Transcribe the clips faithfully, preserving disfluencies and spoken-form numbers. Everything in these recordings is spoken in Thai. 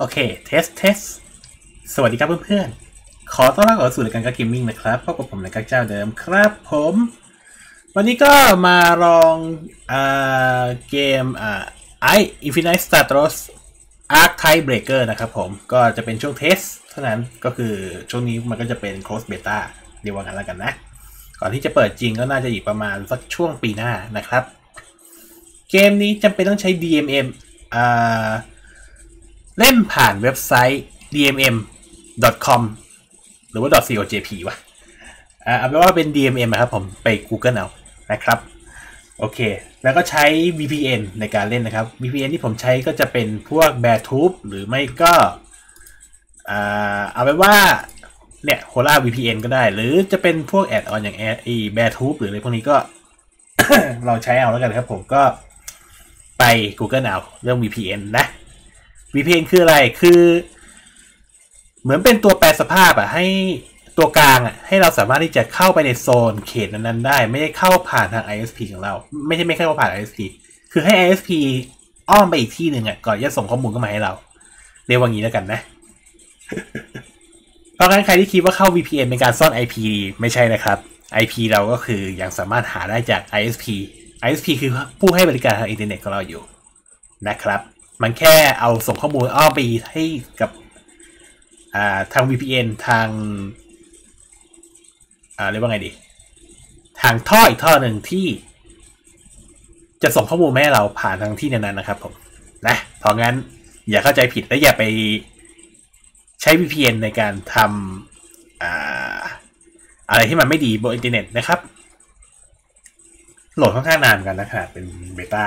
โอเคเทสเทสสวัสดีครับเพื่อนๆขอต้อนรับเข้าสู่รายการเกมมิ่งนะครับพบกับผมในกั๊กเจ้าเดิมครับผมวันนี้ก็มาลองอ่าเกมอ่าไออินฟินิตสตาร์ทรอสอาร์คไทเบรกเกอร์นะครับผมก็จะเป็นช่วงเทสเท่านั้นก็คือช่วงนี้มันก็จะเป็น close beta เดี๋ยวว่ากันแล้วกันนะก่อนที่จะเปิดจริงก็น่าจะอยู่ประมาณสักช่วงปีหน้านะครับเกมนี้จำเป็นต้องใช้ ดี เอ็ม เอ็ม อ่าเล่นผ่านเว็บไซต์ ดี เอ็ม เอ็ม ดอท คอม หรือว่า ดอท ซี โอ เจ พี วะอ่าเอาเป็นว่าเป็น ดี เอ็ม เอ็ม นะครับผมไป Google เอานะครับโอเคแล้วก็ใช้ วี พี เอ็น ในการเล่นนะครับ วี พี เอ็น ที่ผมใช้ก็จะเป็นพวก Beartooth หรือไม่ก็อ่าเอาเป็นว่าเนี่ยโคล่า วี พี เอ็น ก็ได้หรือจะเป็นพวกแอดออนอย่าง Beartooth หรืออะไรพวกนี้ก็ เราใช้เอาแล้วกันครับผมก็ไป Google เอาเรื่อง วี พี เอ็น นะวี พี เอ็น คืออะไรคือเหมือนเป็นตัวแปรสภาพอ่ะให้ตัวกลางอ่ะให้เราสามารถที่จะเข้าไปในโซนเขตนั้นๆได้ไม่ได้เข้าผ่านทาง ไอ เอส พี ของเราไม่ใช่ไม่เข้าผ่าน ไอ เอส พี คือให้ ไอ เอส พี อ้อมไปอีกที่หนึ่งอ่ะก่อนจะส่งข้อมูลเข้ามาให้เราเรียกว่างี้แล้วกันนะเพราะงั้นใครที่คิดว่าเข้า วี พี เอ็น เป็นการซ่อน ไอ พี ไม่ใช่นะครับ ไอ พี เราก็คือยังสามารถหาได้จาก ไอ เอส พี ไอ เอส พี คือผู้ให้บริการทางอินเทอร์เน็ตของเราอยู่นะครับมันแค่เอาส่งข้อมูลอ้อมไปให้กับทาง วี พี เอ็น ทางเรียกว่าไงดีทางท่ออีกท่อหนึ่งที่จะส่งข้อมูลให้เราผ่านทางที่นั้นๆนะครับผมนะเพราะงั้นอย่าเข้าใจผิดและอย่าไปใช้ วี พี เอ็น ในการทำ อ, อะไรที่มันไม่ดีบนอินเทอร์เน็ตนะครับโหลดค่อนข้างนานกันนะครับเป็นเบต้า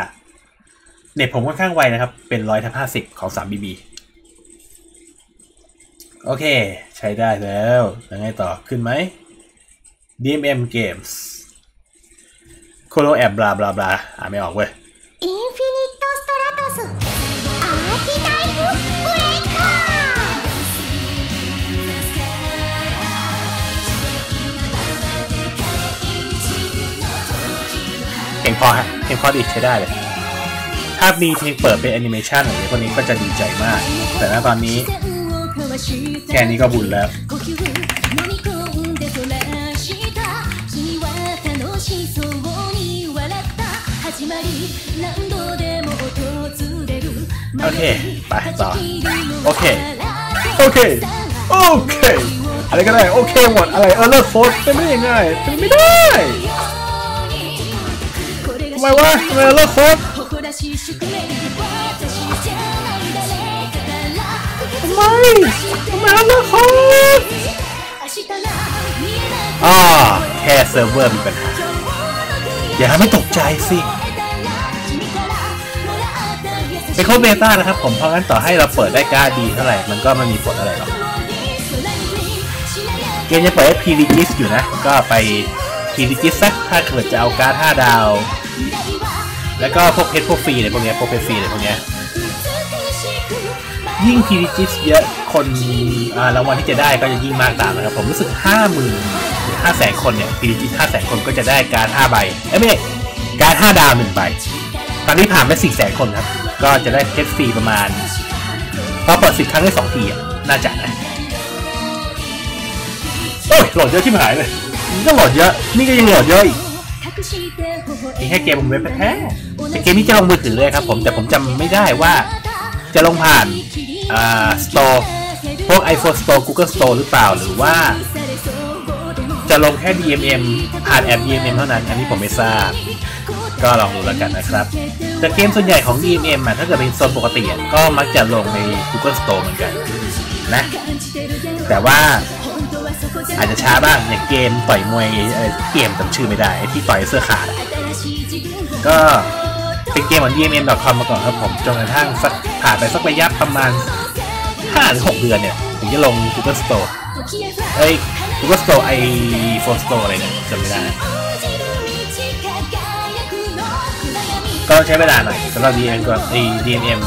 เน็ตผมค่อนข้างไวนะครับเป็นร้อยทับห้าสิบของสามบีบีโอเคใช้ได้แล้วยังไงต่อขึ้นไหม ดี เอ็ม เอ็ม Games โคโลแอบบลาบลาบลาอ่านไม่ออกเว้ย Infinite Stratos Archetype Breaker เก่งพอฮะเก่งพอดีใช้ได้เลยภาพมีเพลงเปิดเป็นแอนิเมชันอะไรพวกนี้ก็จะดีใจมากแต่ณตอนนี้แค่นี้ก็บุญแล้วโอเคไปต่อโอเคโอเคโอเคอะไรก็ได้โอเคหมดอะไรเออเลิกโฟล์เป็นไม่ง่ายเป็นไม่ได้ทำไมวะทำไมเลิกโฟล์ไม่ ไม่เอาละครับอ๋อแค่เซิร์ฟเวอร์มีปัญหาอย่าให้ตกใจสิเป็นข้อเบต้านะครับผมเพราะงั้นต่อให้เราเปิดได้การ์ดดีเท่าไหร่มันก็ไม่มีผลอะไรหรอกเกมจะเปิดให้พีริจิสอยู่นะก็ไปพีริจิสสักถ้าเกิดจะเอาการ์ดห้าดาวแล้วก็พวกเพชรพวกฟรีเลยพวกเนี้ยพวกเพชรฟรีเลยพวกเนี้ยยิ่งพีริจิสเยอะคนรางวัลที่จะได้ก็จะยิ่งมากตามนะครับผมรู้สึกห้าหมื่นหรือห้าแสนคนเนี่ยพีริจิสห้าแสนคนก็จะได้การห้าใบเอ้ยไม่การห้าดาวหนึ่งใบตอนนี้ผ่านไปสี่แสนคนครับก็จะได้เพชรฟรีประมาณพอเปิดสิบครั้งได้สองทีอ่ะน่าจะนะโอ้ยโหลดเยอะที่หายเลยนี่ก็โหลดเยอะนี่ก็ยังโหลดเยอะอีกนี่แค่เกมเว็บแท้แต่เกมนี้จะลงมือถือเลยครับผมแต่ผมจำไม่ได้ว่าจะลงผ่านอ่า Store พวก iPhone Store Google Store หรือเปล่าหรือว่าจะลงแค่ ดี เอ็ม เอ็ม ผ่านแอป ดี เอ็ม เอ็ม เท่านั้นอันนี้ผมไม่ทราบก็ลองดูแล้วกันนะครับแต่เกมส่วนใหญ่ของ ดี เอ็ม เอ็ม ถ้าเกิดเป็นโซนปกติก็มักจะลงใน Google Store เหมือนกันนะแต่ว่าอาจจะช้าบ้างอย่างเกมต่อยมวยเกมจำชื่อไม่ได้ที่ต่อยเสื้อขาดก็เป็นเกมของ ดี เอ็ม เอ็ม ดอท คอม มาก่อนครับผมจนกระทั่งสักผ่านไปสักระยะประมาณ ห้าถึงหก เดือนเนี่ยถึงจะลง Google Store เอ้ย Google Store ไอ iPhone Store อะไรเนี่ยจำไม่ได้ก็ใช้เวลาหน่อยสำหรับ ดี เอ็ม เอ็ม กับไอ ดี เอ็ม เอ็ม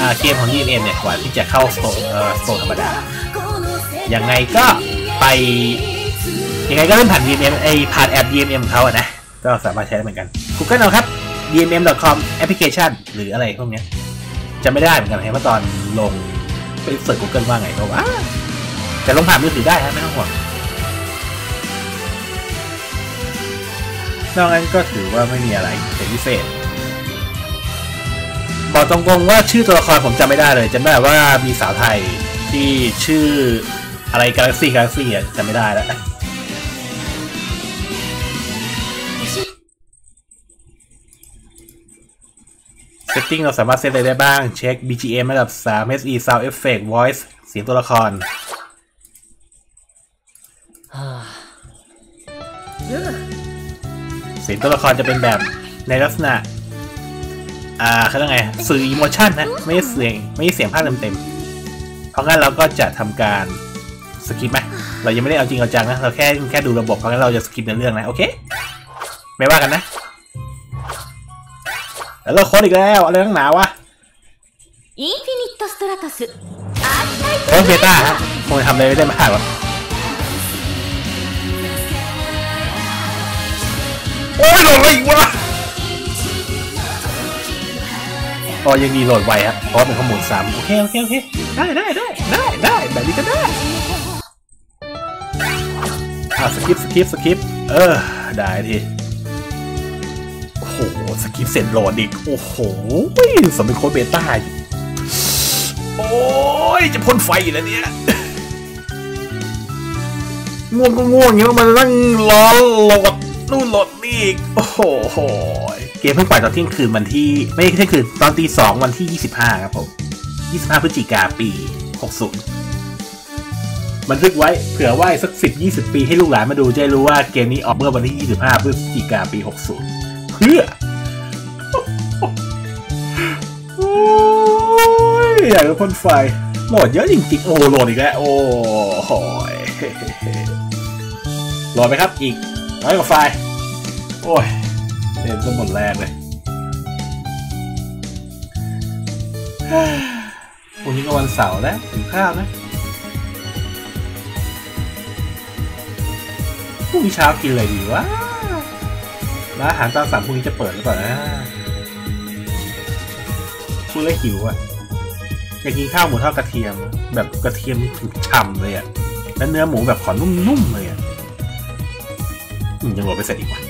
อ่าเกมของ ดี เอ็ม เอ็ม เนี่ยกว่าที่จะเข้า Store เอ่อ Store ธรรมดายังไงก็ไปยังไงก็เล่นผ่าน ดี เอ็ม เอ็ม ไอผ่านแอป ดี เอ็ม เอ็ม เขาอะนะก็สามารถใช้ได้เหมือนกัน Google เอาครับ ดี เอ็ม เอ็ม ดอท คอม application หรืออะไรพวกนี้จะไม่ได้เหมือนกันเพราะตอนลง ไปเสิร์ช Google ว่าไงก็ว่าแต่ลงผ่านมือถือได้ฮะไม่ต้องห่วงนอกนั้นก็ถือว่าไม่มีอะไรเป็นพิเศษบอกตรงๆว่าชื่อตัวละครผมจำไม่ได้เลยจำได้ว่ามีสาวไทยที่ชื่ออะไรกาแล็กซี่กาแล็กซี่จำไม่ได้แล้วเซตติ้งเราสามารถเซตอะไรได้บ้างเช็ค บี จี เอ็ม ระดับสาม เอส อี Sound Effect Voice เสียงตัวละครเสียงตัวละครจะเป็นแบบในลักษณะอ่าเขาเรียกไงสื่ออิโมชันนะไม่เสียงไม่เสียงภาคเต็มๆเพราะงั้นเราก็จะทำการสกิปไหมเรายังไม่ได้เอาจริงเอาจังนะเราแค่แค่ดูระบบเพราะงั้นเราจะสกิปในเรื่องนะโอเคไม่ว่ากันนะแล้วเราค้นอีกแล้วอะไรตั้งหนาวะอินฟินิตสตราตัสโอ้เบต้าคงทำอะไรไม่ได้มากหรอกโอ้ยโหลดอะไรอีกวะอ๋อยังมีโหลดไวฮะเพราะเป็นข้อมูลซ้ำโอเคโอเคโอเคได้ได้ได้ได้ได้แบบนี้ก็ได้อ่ะสกิปสกิปสกิปเออได้ทีโอ้โหสกิปเสร็จโหลดอีกโอ้โหสมเป็นโค้ดเบต้าโอ้ยจะพ่นไฟอยู่แล้วเนี่ยง่วงก็ง่วงอย่างนี้มันนั่งรอโหลดนู่นโหลดนี่อีกโอ้โหเกมเพิ่งปล่อยตอนเที่ยงคืนวันที่ไม่ใช่เที่ยงคืนตอนตีสองวันที่ยี่สิบห้าครับผมยี่สิบห้าพฤศจิกาปีหกสิบบันทึกไว้เผื่อว่าสักสิบ ยี่สิบปีให้ลูกหลานมาดูจะรู้ว่าเกมนี้ออกเมื่อวันที่ยี่สิบห้าพฤศจิกาปีหกสิบเพื่อโอ้ยอยากจะพ่นไฟโหลดเยอะจริงๆโอ้โหลดอีกแล้วโอ้โหโหลดไปครับอีกน้อยกว่าไฟโอ้ยเล่นจนหมดแรงเลยวันนี้ก็วันเสาร์แล้วถึงข้าวนะพรุ่งนี้เช้ากินอะไรดีวะร้านอาหารตามสั่งพวกนี้จะเปิดหรือเปล่านะพูดเลยหิวอ่ะอยากกินข้าวหมูทอดกระเทียมแบบกระเทียมถูกฉ่ำเลยอ่ะและเนื้อหมูแบบขอนุ่มๆเลยอ่ะยังโหลดไปเสร็จอีกวัน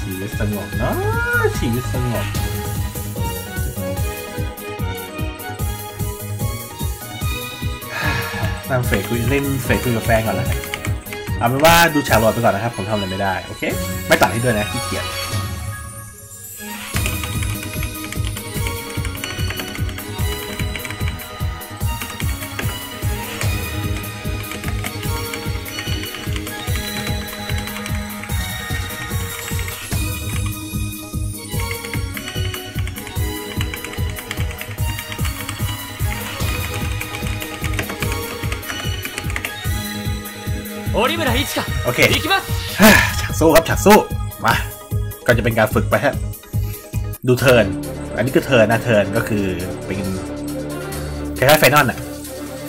ชีวิตสงบเนาะชีวิตสงบนั่งเฟซคุยเล่นเฟซคุยกับแฟนก่อนแล้วเอาเป็นว่าดูฉากหลอดไปก่อนนะครับผมทำอะไรไม่ได้โอเคไม่ตัดให้ด้วยนะขี้เกียจโอเคฉากสู้ครับฉากสู้มาก็จะเป็นการฝึกไปฮะดูเทิร์นอันนี้คือเทิร์นนะเทิร์นก็คือเป็นคล้ายๆไฟนอลน่ะ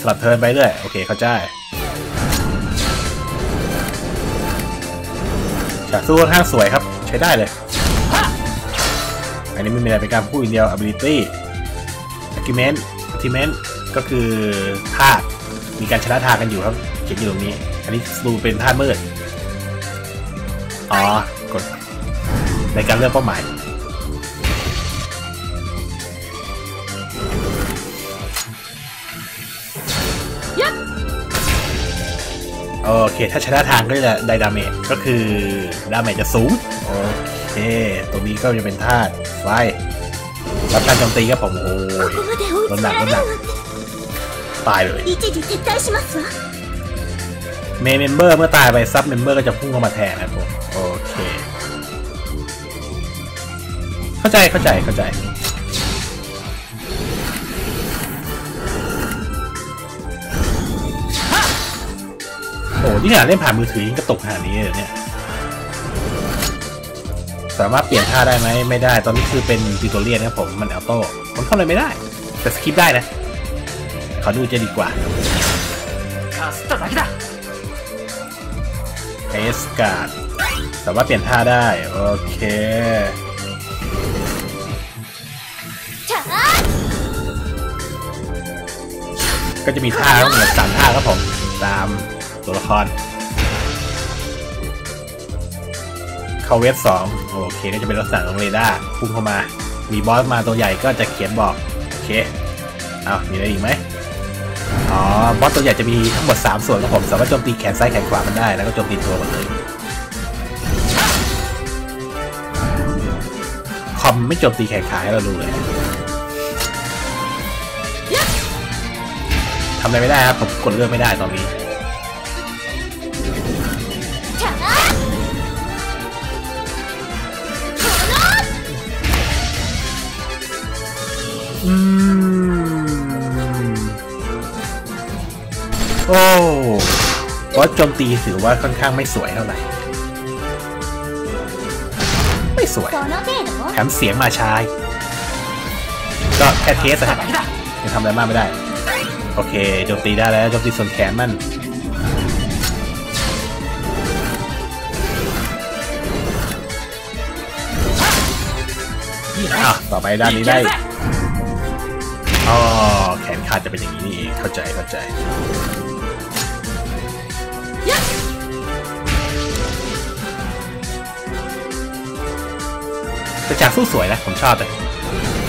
สลับเทิร์นไปเรื่อยโอเคเข้าใจฉากสู้ค่อนข้างสวยครับใช้ได้เลยอันนี้ไม่มีอะไรเป็นการพูดอย่างเดียว ability argument ultimate ก็คือท่ามีการชนะท่ากันอยู่ครับเขียนอยู่ตรงนี้อันนี้ดูเป็นท่ามืดอ๋อกดในการเลือกเป้าหมายโอเคถ้าชนะทางก็จะได้ดาเมจก็คือดาเมจจะสูงโอเคตรงนี้ก็จะเป็นธาตุไฟรับการโจมตีครับผมโอ้ยลดหนักลดหนักตายเลยเมมเบอร์เมื่อตายไปซับเมมเบอร์ก็จะพุ่งเข้ามาแทนนะผมโอเคเข้าใจเข้าใจเข้าใจโอ้นี่ขนาดเล่นผ่านมือถือยิ่งกระตุกขนาดนี้เลยเนี่ยสามารถเปลี่ยนท่าได้ไหมไม่ได้ตอนนี้คือเป็นติวโตเรียนครับผมมันอัลโต้ผมทำอะไรไม่ได้แต่สกิปได้นะขอดูจะดีกว่าเอสการ์ดสามารถเปลี่ยนท่าได้โอเค ก็จะมีท่าทั้งหมดสามท่าครับผมตามตัวละครเข้าเวฟสองโอเคนี่จะเป็นลักษณะของเรดาร์พุ่งเข้ามามีบอสมาตัวใหญ่ก็จะเขียนบอกโอเคเอามีอะไรอีกไหมอ๋อบอสตัวใหญ่จะมีทั้งหมดสามส่วนครับผมสามารถโจมตีแขนซ้ายแขนขวามันได้แล้วก็โจมตีตัวมันเลยคอมไม่โจมตีแขนขาให้เราดูเลยทำอะไรไม่ได้ครับผมกดเลือกไม่ได้ตอนนี้อืมโอ้เพราะโจมตีถือว่าค่อนข้างไม่สวยเท่าไหร่ไม่สวยแถมเสียงมาช้าก็แค่เทสอะยังทำอะไรมากไม่ได้โอเคโจมตีได้แล้วโจมตีส่วนแขนมันอ่ะต่อไปด้านนี้ได้อ๋อแขนขาดจะเป็นอย่างนี้เข้าใจเข้าใจแต่ฉากสู้สวยนะผมชอบเลย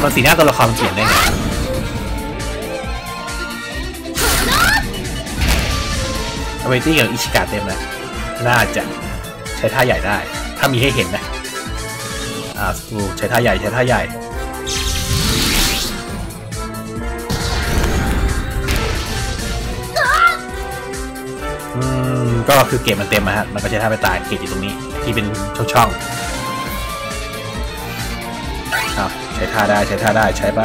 มันสีหน้าตัวละครเปลี่ยนได้ไงเวทีกับอิชิกะเต็มแล้วน่าจะใช้ท่าใหญ่ได้ถ้ามีให้เห็นนะอ่าใช้ท่าใหญ่ใช้ท่าใหญ่อืมก็คือเกมมันเต็มนะฮะมันก็ใช้ท่าไปตายเกมอยู่ตรงนี้ที่เป็นช่องๆอ่าใช้ท่าได้ใช้ท่าได้ใช้ไป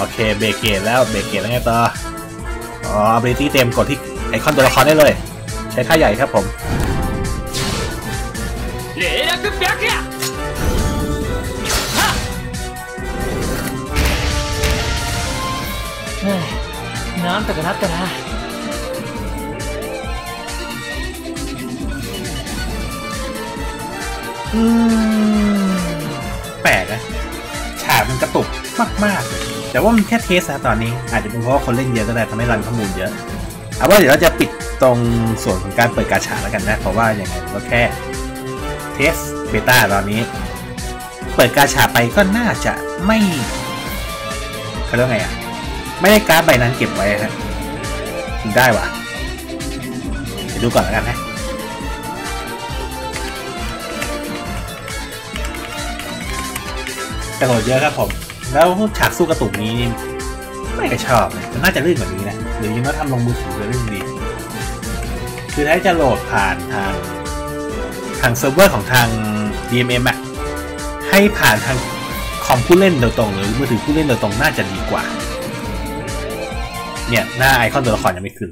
โอเคเบรกเกตแล้วเบรกเกตแล้วไงต่ออ๋อ ability เต็มกดที่ไอคอนตัวละครได้เลยใช้ท่าใหญ่ครับผมน้ำตกนัดกันนะอืมแปลกนะฉากมันกระตุกมากๆแต่ว่ามันแค่เทสตอนนี้อาจจะเป็นเพราะว่าคนเล่นเยอะก็ได้ทำให้รันข้อมูลเยอะเอาว่าเดี๋ยวเราจะปิดตรงส่วนของการเปิดกาชาแล้วกันนะเพราะว่าอย่างไรก็แค่เทสเบต้าตอนนี้เปิดกาชาไปก็น่าจะไม่เขาเรียกไงอ่ะไม่ได้การ์ดใบนั้นเก็บไว้ฮะได้วะเดี๋ยวดูก่อนแล้วกันนะกระโดดเยอะครับผมแล้วฉากสู้กระตุกนี้ไม่ก็ชอบเลยมันน่าจะลื่นกว่านี้นะหรือยังว่าทำลงมือถือจะลื่นดีคือถ้าจะโหลดผ่านทางทางเซิร์ฟเวอร์ของทาง ดี เอ็ม เอ็ม อ่ะให้ผ่านทางคอมผู้เล่นโดยตรงหรือมือถือผู้เล่นโดยตรงน่าจะดีกว่าเนี่ยหน้าไอคอนตัวละครยังไม่ขึ้น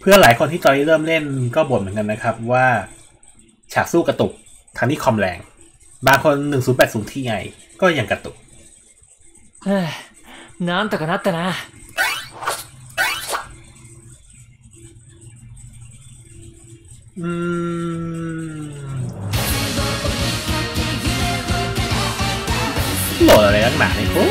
เพื่อหลายคนที่ตอนนี้เริ่มเล่นก็บ่นเหมือนกันนะครับว่าฉากสู้กระตุกทั้งที่คอมแรงบางคน หนึ่งศูนย์แปดศูนย์ ที่ไงก็ยังกระตุกเฮ้ยนั่นตกนัดแต่นะอืมโหลดอะไรนักหนาเนี่ยคุณ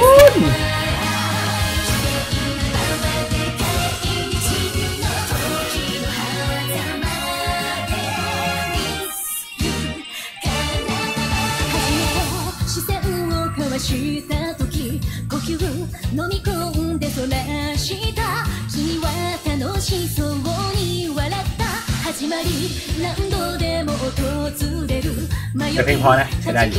จะเพลงพอนะใช้ได้อยู่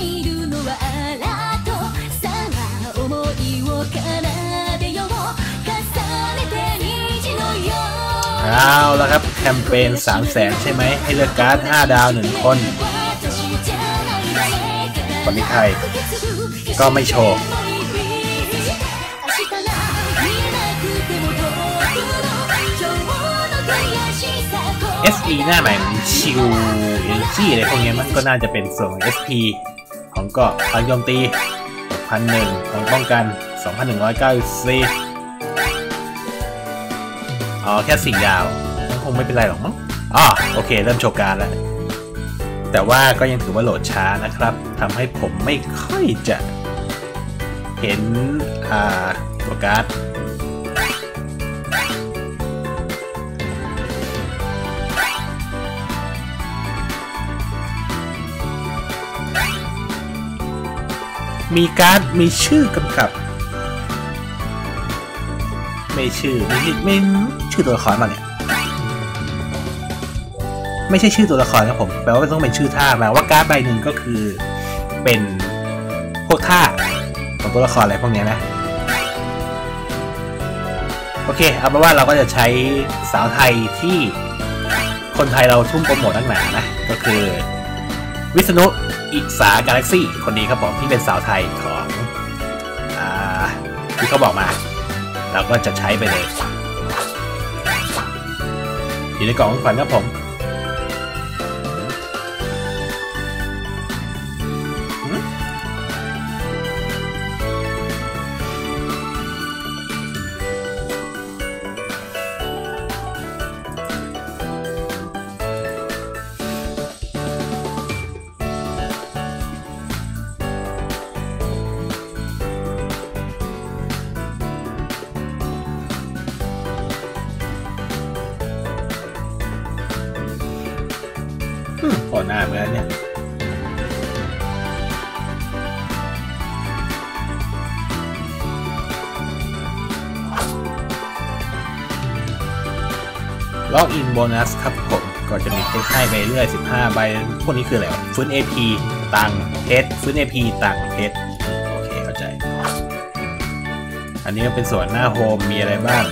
เอาแล้วครับแคมเปญสามแสนใช่ไหมให้เลือกการ์ดห้าดาวหนึ่งคนวันนี้ใครก็ไม่โชว์เอส อี หน้าใหม่ชิวเอจี้อะไรพวกนี้มันก็น่าจะเป็นส่วนของ เอส พี ของเกาะพันโจมตีพันหนึ่งของป้องกัน สองพันหนึ่งร้อยเก้าสิบสี่ อ๋อแค่สี่ดาวคงไม่เป็นไรหรอกมั้งอ๋อโอเคเริ่มโชว์การ์ดแล้วแต่ว่าก็ยังถือว่าโหลดช้านะครับทำให้ผมไม่ค่อยจะเห็นอ่าตัวการ์ดมีการ์ดมีชื่อกำกับไม่ชื่อไม่ไม่ชื่อตัวละครมาเนี่ยไม่ใช่ชื่อตัวละครครับผมแปลว่าต้องเป็นชื่อท่าแปลว่าการ์ดใบหนึ่งก็คือเป็นพวกท่าของตัวละครอะไรพวกนี้นะโอเคเอาเป็นว่าเราก็จะใช้สาวไทยที่คนไทยเราทุ่มโปรโมทตั้งหนานะก็คือวิษณุอิสากาแล็กซี่คนนี้ครับผมที่เป็นสาวไทยของอ่าที่เขาบอกมาเราก็จะใช้ไปเลยอยู่ในกล่องของขวัญครับผมก่อนหน้าเมื่อเนี่ยล็อกอินโบนัสครับผมก็จะมีให้ไปเรื่อยสิบห้าใบพวกนี้คืออะไรวะฟื้น เอ พี ตังเพชรฟื้น เอ พี ตังเพชรโอเคเข้าใจอันนี้ก็เป็นส่วนหน้าโฮมมีอะไรบ้าง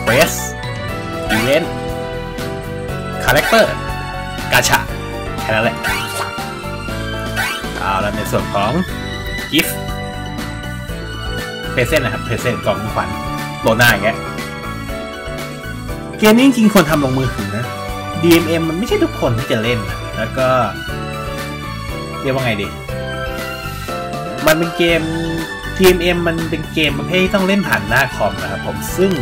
เควสอีเวนต์คาแรคเตอร์กาชาแค่นั้นแหละเอาแล้วในส่วนของกิฟต์เพเซนนะครับเพเซนกล่องขวัญโลน่าอย่างเงี้ยเกมนี้จริงๆคนทำลงมือถือนะ ดี เอ็ม เอ็ม มันไม่ใช่ทุกคนที่จะเล่นนะแล้วก็เรียกว่าไงดีมันเป็นเกม ดี เอ็ม เอ็ม มันเป็นเกมประเภทที่ต้องเล่นผ่านหน้าคอมนะครับผมซึ่ง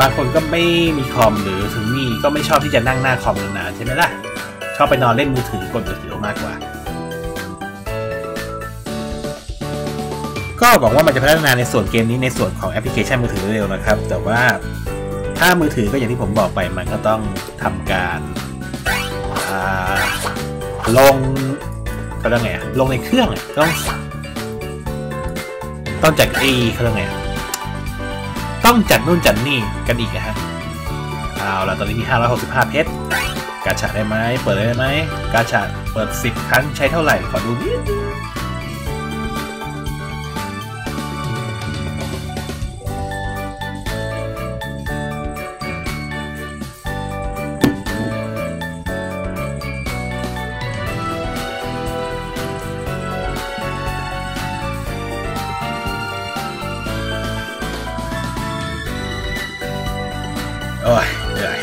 บางคนก็ไม่มีคอมหรือถึงมีก็ไม่ชอบที่จะนั่งหน้าคอมนานๆใช่ไหมล่ะชอบไปนอนเล่นมือถือกดมือถือมากกว่าก็บอกว่ามันจะพัฒนาในส่วนเกมนี้ในส่วนของแอปพลิเคชันมือถือเร็วนะครับแต่ว่าถ้ามือถือก็อย่างที่ผมบอกไปมันก็ต้องทำการลงเขาเรียกไงลงในเครื่องต้องต้องจัดเอเขาเรียกไงต้องจัดนู่นจัดนี่กันอีกนะฮะเอาละตอนนี้มีห้าร้อยหกสิบห้าเพชรกาชาได้ไหมเปิดได้ไหมกาชาเปิดสิบครั้งใช้เท่าไหร่ขอดูนิดโอ้ยเหนื่อย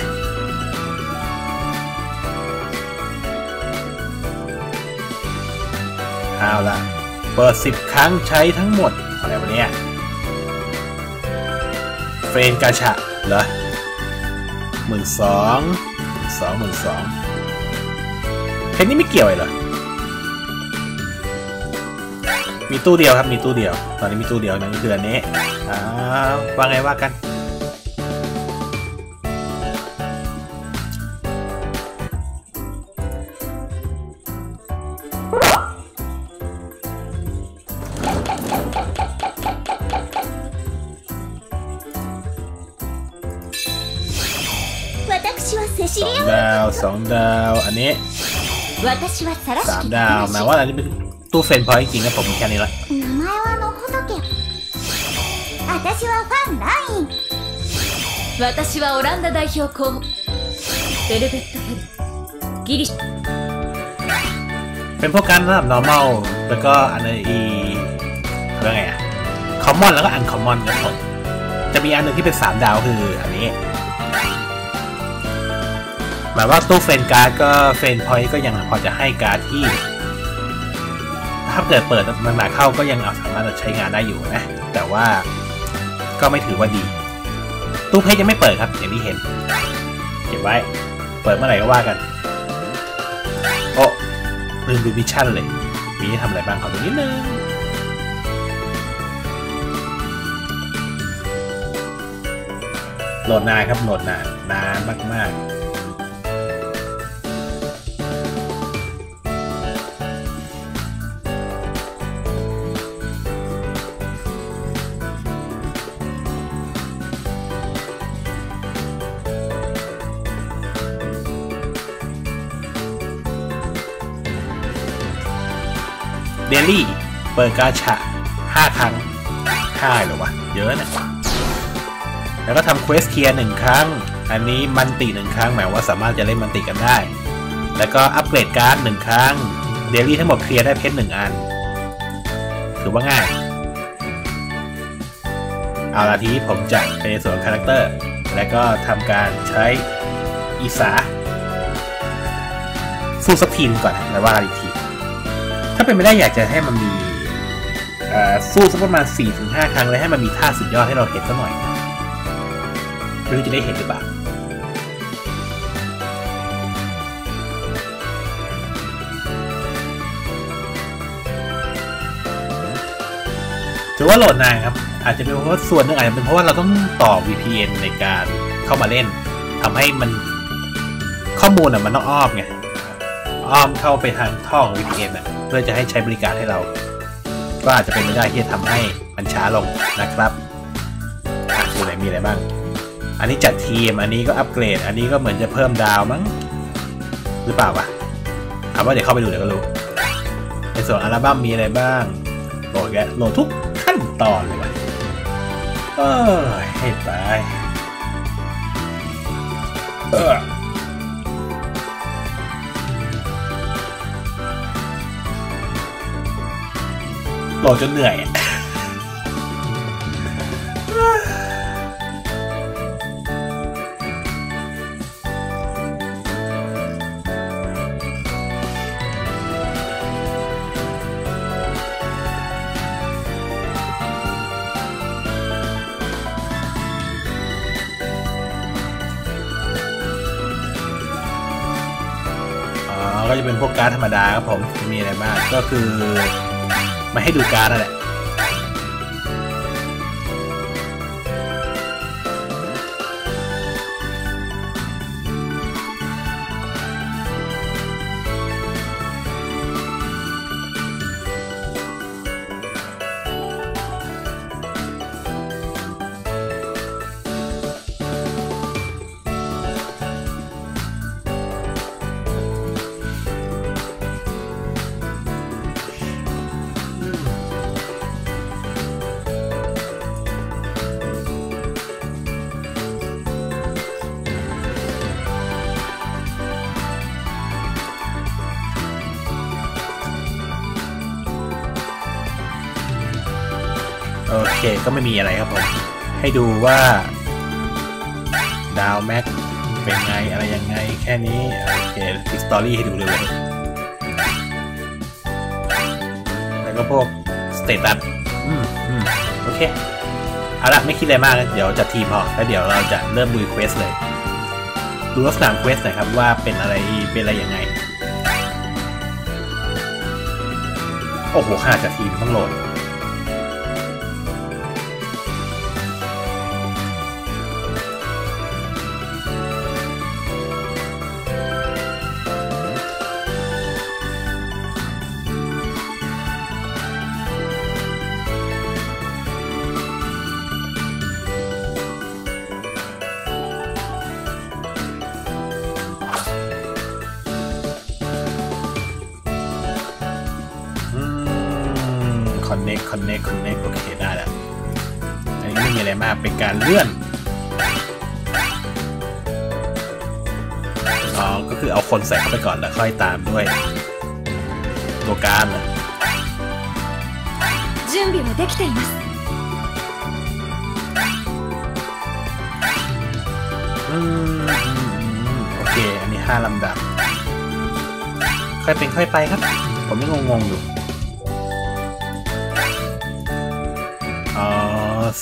เอาล่ะเปิดสิบครั้งใช้ทั้งหมดอะไรวะเนี่ยเฟรนกาชะเหรอหมื่นสองสองหมื่นสองเพนนี่ไม่เกี่ยวเลยเหรอมีตู้เดียวครับมีตู้เดียวตอนนี้มีตู้เดียวนั่นคืออันนี้อ้าวว่าไงว่ากันสองดาวสองดาวอันนี้สามดาวหมายว่าอันนี้เป็นตู้เฟรนพอยต์จริงนะผมมีแค่นี้ละเป็นพวกการระดับ normal แล้วก็อันนี้เรื่องไงอะ common แล้วก็ uncommon นะผมจะมีอันหนึ่งที่เป็นสามดาวคืออันนี้หมายว่าตู้เฟรนการ์ดก็เฟรนพอยต์ก็ยังพอจะให้การ์ดที่ ถ้าเกิดเปิดมันมาเข้าก็ยังเอาสามารถใช้งานได้อยู่นะแต่ว่าก็ไม่ถือว่าดีตู้เพชรยังไม่เปิดครับอย่างที่เห็นเก็บไว้เปิดเมื่อไหร่ก็ว่ากันโอ้ลืมดูมิชชั่นเลยมีทำอะไรบ้างขอดูนิดนึงโหลดนานครับโหลดนานนานมากๆเดลี่เปิดกาชาห้าครั้งห้าหรอวะเยอะนะแล้วก็ทำเควสเทียร์หนึ่งครั้งอันนี้มันติหนึ่งครั้งหมายว่าสามารถจะเล่นมันติกันได้แล้วก็อัปเกรดการ์ดหนึ่งครั้งเดลี่ทั้งหมดเคลียร์ได้เพชรหนึ่งอันถือว่าง่ายเอาละทีนี้ผมจะไปในส่วนคาแรคเตอร์และก็ทำการใช้อิสาสู้สักทีก่อนแล้วว่าอีกทีถ้าเป็นไม่ได้อยากจะให้มันมีสู้สักประมาณ สี่ถึงห้า ครั้งเลยให้มันมีท่าสุดยอดให้เราเห็นสักหน่อยไม่รู้จะได้เห็นหรือเปล่าถือว่าโหลดนานครับอาจจะเป็นเพราะส่วนหนึ่งอาจจะเป็นเพราะว่าเราต้องต่อ วี พี เอ็น ในการเข้ามาเล่นทำให้มันข้อมูลอ่ะมันต้องอ้อมไงอ้อมเข้าไปทางท่อ วี พี เอ็น อ่ะเพื่อจะให้ใช้บริการให้เราก็อาจจะเป็นไม่ได้ที่จะทำให้มันช้าลงนะครับดูไหนมีอะไรบ้างอันนี้จัดทีมอันนี้ก็อัปเกรดอันนี้ก็เหมือนจะเพิ่มดาวมั้งหรือเปล่าวะถามว่าเดี๋ยวเข้าไปดูเดี๋ยวก็รู้ในส่วนอัลบั้มมีอะไรบ้างโหลดแล้วโหลดทุกขั้นตอนเลยวะเออให้ไปเออโหลดจนเหนื่อยอ๋อก็จะเป็นพวกการ์ดธรรมดาครับผมมีอะไรบ้างก็คือมาให้ดูการ์ดนั่นแหละโอเคก็ไม่มีอะไรครับผมให้ดูว่าดาวแม็กเป็นไงอะไรยังไงแค่นี้โอเคติดสตอรี่ให้ดูเลยแล้วก็พวกสเตตัสอืมอืมโอเคเอาละไม่คิดอะไรมากเดี๋ยวจะทีมพอแล้วเดี๋ยวเราจะเริ่มดูเควสเลยดูลักษณะเควสหน่อยครับว่าเป็นอะไรเป็นอะไรยังไงโอ้โหข้าจะทีมต้องโหลดConnect Connect Connect โอเคได้แล้วอันนี้ไม่มีอะไรมากเป็นการเลื่อนอ๋อก็คือเอาคนใส่เข้าไปก่อนแล้วค่อยตามด้วยตัวการนะอืมโอเคอันนี้ห้าลำดับค่อยเป็นค่อยไปครับผมยังงงๆอยู่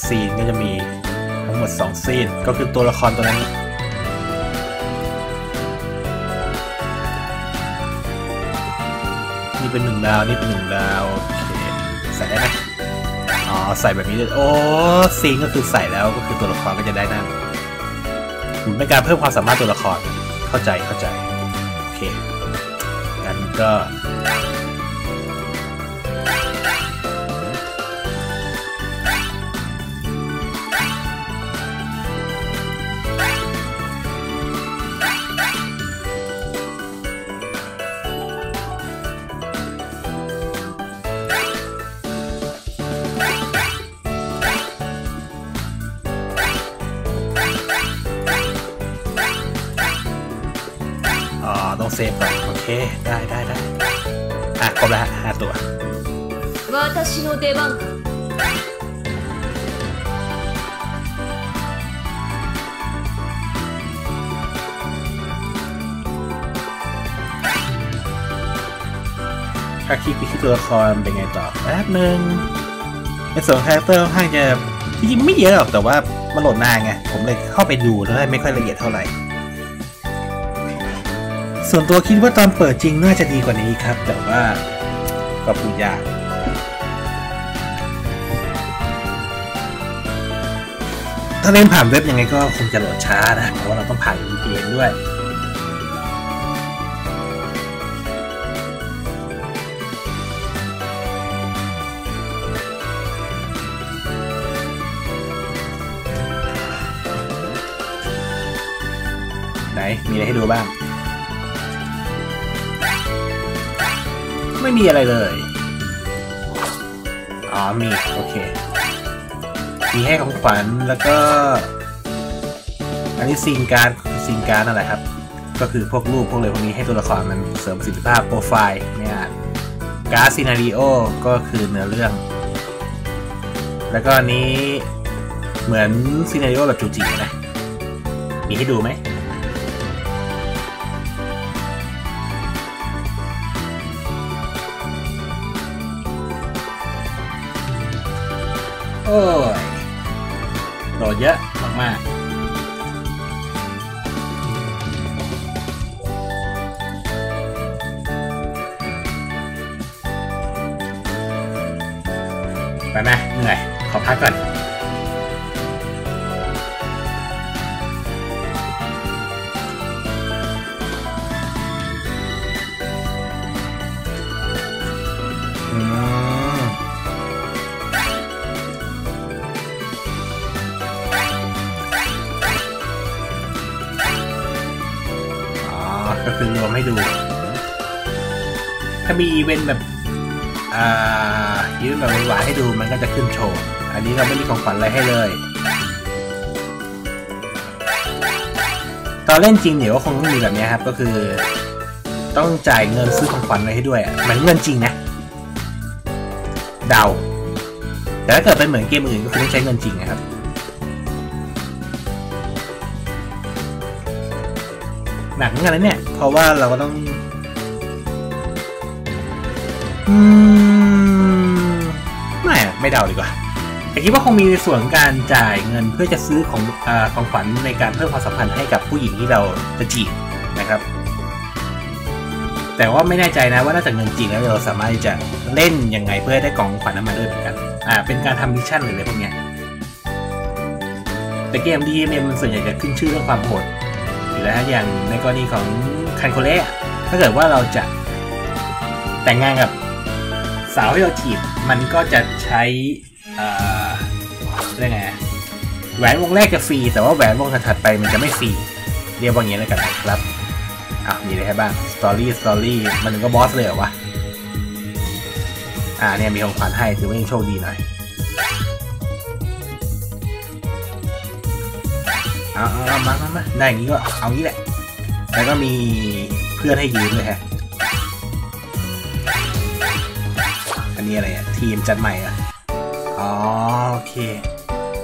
ซีนก็จะมีทั้งหมดสองซีนก็คือตัวละครตัวนั้นนี่เป็นหนึ่งดาวนี่เป็นหนึ่งดาวใส่ได้ไหมอ๋อใส่แบบนี้เลยโอ้ซีนก็คือใส่แล้วก็คือตัวละครก็จะได้นั่นเป็นการเพิ่มความสามารถตัวละครเข้าใจเข้าใจโอเคงั้นก็ต้องเซฟก่อนโอเคได้ได้ได้อ่ะครบแล้วห้าตัวถ้าคลิกไปที่ตัวละครเป็นไงต่อแป๊บนึงในส่วนคาแรคเตอร์ค่อนข้างจะจริงๆไม่เยอะหรอกแต่ว่ามันโหลดนานไงผมเลยเข้าไปดูแล้วไม่ค่อยละเอียดเท่าไหร่ส่วนตัวคิดว่าตอนเปิดจริงน่าจะดีกว่านี้ครับแต่ว่าก็พูดยากถ้าเล่นผ่านเว็บยังไงก็คงจะโหลดช้านะเพราะว่าเราต้องผ่าน วี พี เอ็น ด้วยไหนมีอะไรให้ดูบ้างไม่มีอะไรเลยอ๋อมีโอเคมีให้ของขวัญแล้วก็อันนี้ซิงการ์ดซิงการ์ดอะไรครับก็คือพวกรูปพวกเลยพวกนี้ให้ตัวละครมันเสริมประสิทธิภาพโปรไฟล์เนี่ยการ์ดซีนาริโอก็คือเนื้อเรื่องแล้วก็อันนี้เหมือนซีนาริโอแบบจูจินะมีให้ดูไหมโอ้ยโหลดเยอะมากมากไปไหมเหนื่อยขอพักก่อนก็คือรวมให้ดูถ้ามีอีเวนต์แบบอ่ายืมแบบหวานให้ดูมันก็จะขึ้นโชว์อันนี้เราไม่มีของขวัญอะไรให้เลยตอนเล่นจริงเดี๋ยวก็คงต้องมีแบบนี้ครับก็คือต้องจ่ายเงินซื้อของขวัญอะไรให้ด้วยมันเงินจริงนะเดาแต่ถ้าเกิดเป็นเหมือนเกมอื่นก็คือต้องใช้เงินจริงนะครับหนักเหมือนกันนะเนี่ยเพราะว่าเราก็ต้องอืมไม่ไม่เดาดีกว่าแต่คิดว่าคงมีในส่วนการจ่ายเงินเพื่อจะซื้อของอ่าของขวัญในการเพิ่มความสัมพันธ์ให้กับผู้หญิงที่เราจะจีบนะครับแต่ว่าไม่แน่ใจนะว่านอกจากเงินจริงแล้วเราสามารถจะเล่นยังไงเพื่อได้กล่องขวัญนั้นมาด้วยเหมือนกันอ่าเป็นการทำมิชชั่นหรืออะไรพวกเนี้ยแต่เกม ดี เอ็ม เอ็ม มันส่วนใหญ่จะขึ้นชื่อเรื่องความโหดแล้วอย่างในกรณีของคันโคเล่ถ้าเกิดว่าเราจะแต่งงานกับสาวที่เราจีบมันก็จะใช้เรียกไงแหวนวงแรกจะฟรีแต่ว่าแหวนวงถัดไปมันจะไม่ฟรีเรียกว่าอย่างนี้แล้วกันครับอ่ะมีอะไรบ้างสตอรี่สตอรี่มันก็บอสเลยเหรอวะอ่าเนี่ยมีของขวัญให้ถือว่ายังโชคดีหน่อยเอาเอามามามาได้อย่างนี้ก็เอางี้แหละแล้วก็มีเพื่อนให้ยืมเลยฮะอันนี้อะไรอ่ะทีมจัดใหม่อ่ะอ๋อโอเค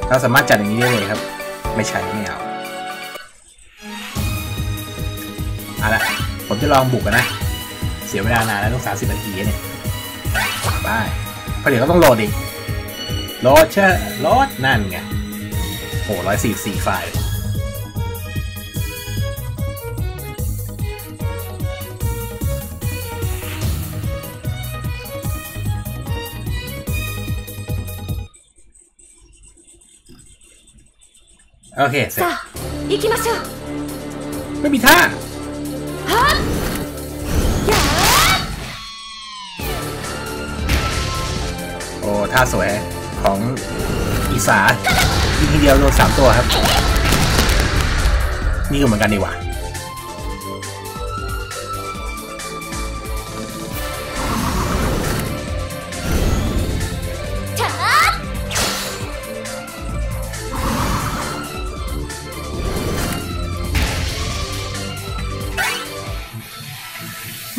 เราสามารถจัดอย่างนี้ได้เลยครับไม่ใช่ไม่เอาเอาละผมจะลองบุกกันนะเสียเวลานานแล้วต้องสามสิบนาทีเนี่ยไปเพราะเดี๋ยวก็ต้องโหลดอีก รถใช่รถนั่นไงโหร้อยสี่สิบสี่ไฟล์โอเคเสร็จไม่มีท่าโอ้ท่าสวยของอีสายิงทีเดียวโดนสามตัวครับนี่ก็เหมือนกันดีกว่า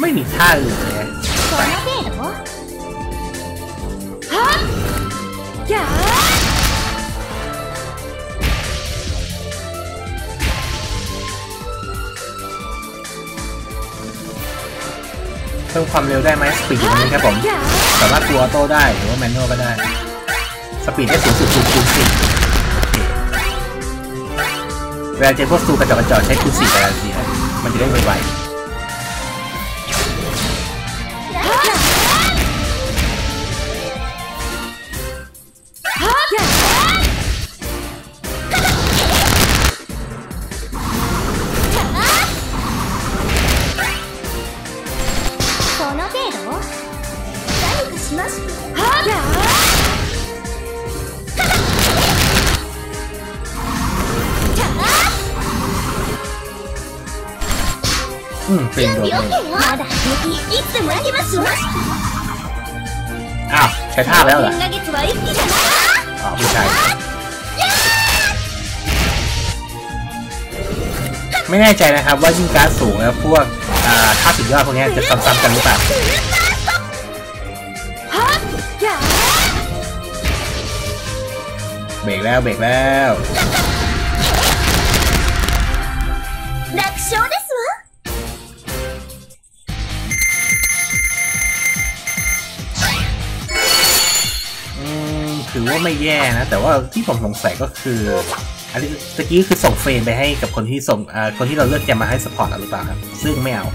ไม่มีท่าอื่นเลยเพิ่มความเร็วได้ไหมสปีดนี้ครับผมสามารถตัวโต้ได้หรือว่าแมนนวลก็ได้สปีดได้สูงสุดคูณคูณสี่เวลาเจอพวกซูกระจอกกระจอกใช้คูณสี่ไปแล้วสิครับมันจะได้ไวๆอืมเป็นโดนอ้าวใช้ท่าแล้วเหรออ๋อไม่ใช่ไม่แน่ใจนะครับว่ายิ่งการ์ดสูงแล้วพวกอ่าท่าสุดยอดพวกนี้จะซ้ำๆกันหรือเปล่าเบรกแล้วเบรกแล้วถือว่าไม่แย่นะแต่ว่าที่ผมสงสัยก็คืออันนี้ตะกี้คือส่งเฟรมไปให้กับคนที่ส่งคนที่เราเลือกจะมาให้สปอร์ตหรือเปล่าครับซึ่งไม่เอา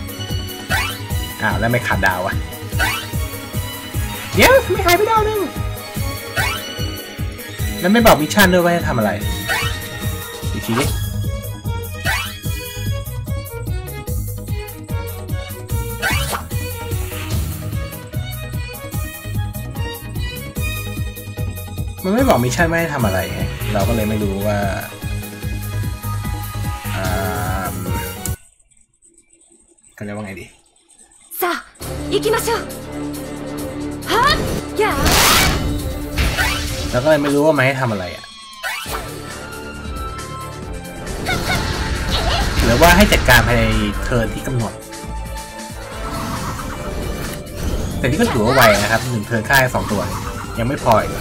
อ้าวแล้วไม่ขาดดาวอ่ะเดี๋ยวไม่หายไปดาวนึงแล้วไม่บอกมิชชั่นด้วยว่าจะทำอะไรอีกทีมันไม่บอกมิชชั่นไม่ให้ทำอะไรเราก็เลยไม่รู้ว่าอ่ากันจะว่าไงดีさあ行きましょうはっやแล้วก็เลยไม่รู้ว่ามันให้ทำอะไรอ่ะหรือว่าให้จัดการภายในเทิร์นที่กำหนดแต่ที่ก็ถือว่าไวนะครับหนึ่งเทิร์นฆ่าสองตัวยังไม่พออีก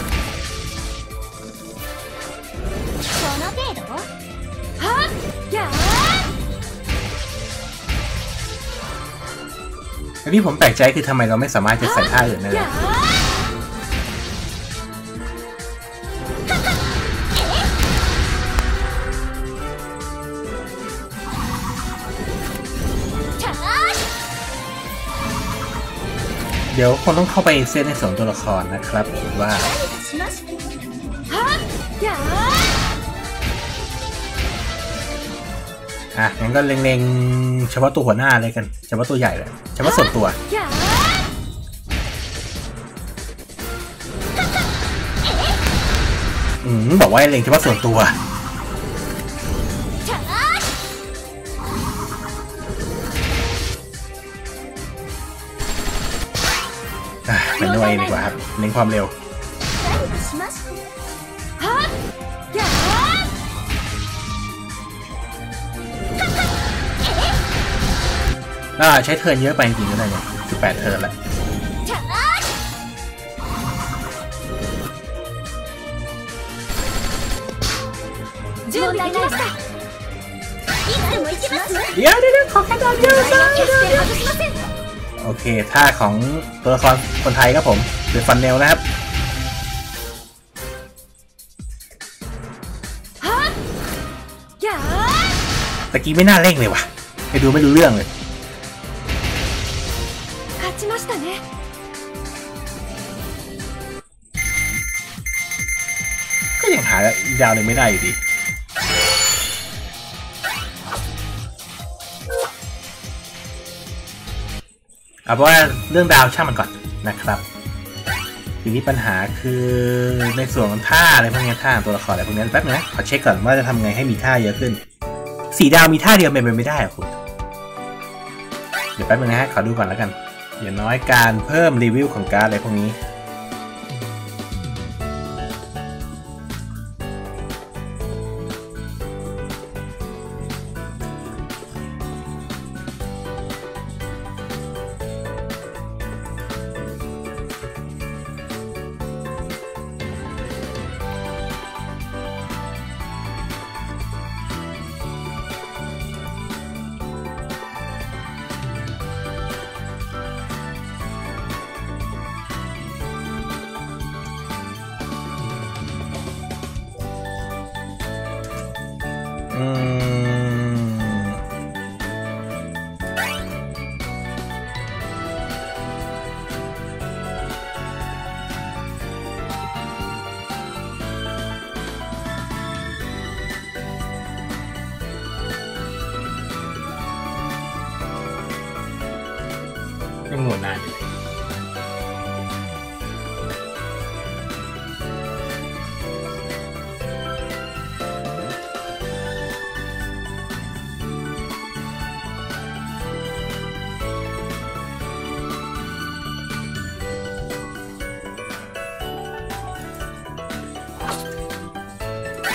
อันนี้ผมแปลกใจคือทำไมเราไม่สามารถจะใส่ท่าอื่นได้เดี๋ยวคนต้องเข้าไปเซตในส่วนตัวละครนะครับว่าอ่ะงั้นก็เล็งๆเฉพาะตัวหัวหน้าเลยกันเฉพาะตัวใหญ่เลยเฉพาะส่วนตัวอืมบอกว่าเล็งเฉพาะส่วนตัวเป็นด้วยดีกว่าครับเล็งความเร็วอ่าใช้เทิร์นเยอะไปจริงๆก็ได้เนี่ยสิบแปดเทิร์นแหละเดี๋ยวเดี๋ยวขอแค่ดาวเดียวซะโอเคท่าของตัวละครคนไทยครับผมหรือฟันเนลนะครับ ตะกี้ไม่น่าเร่งเลยว่ะไปดูไม่รู้เรื่องเลยก็ยังหาอีกดาวหนึ่งไม่ได้อยู่ดีเอาเพราะว่าเรื่องดาวช่างมันก่อนนะครับทีนี้ปัญหาคือในส่วนของท่าอะไรพวกนี้ท่าตัวละครอะไรพวกนี้แป๊บนึงนะขอเช็คก่อนว่าจะทำไงให้มีท่าเยอะขึ้นสี่ดาวมีท่าเดียวเป็นไปไม่ได้อะคุณเดี๋ยวแป๊บนึงนะฮะขอดูก่อนแล้วกันอย่างน้อยการเพิ่มรีวิวของการ์ดอะไรพวกนี้ยังหมดนานอยู่อ